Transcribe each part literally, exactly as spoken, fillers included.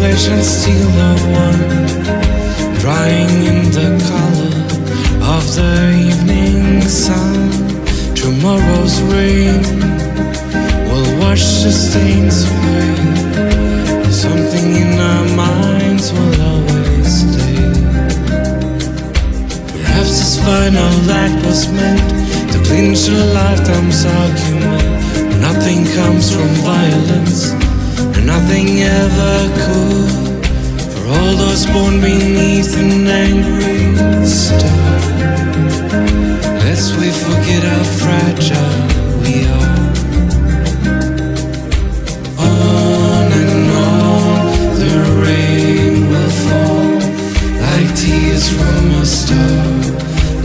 conversation's still no one, drying in the color of the evening sun. Tomorrow's rain will wash the stains away, and something in our minds will always stay. Perhaps this final act was meant to clinch a lifetime's argument. Nothing comes from violence, and nothing ever could, for all those born beneath an angry star. Lest we forget how fragile we are. On and on the rain will fall, like tears from a star,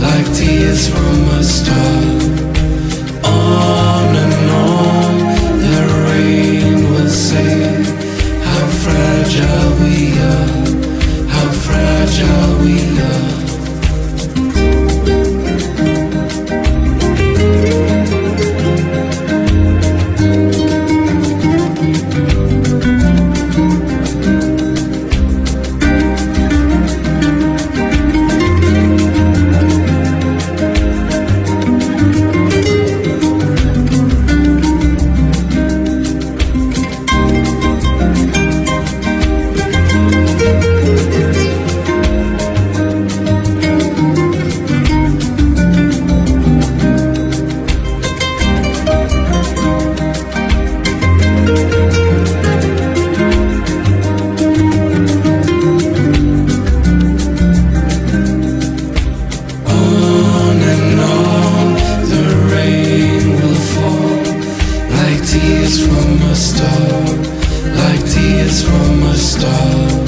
like tears from a star. On and on the rain will say how fragile we are, how fragile we are. Tears from a star, like tears from a star.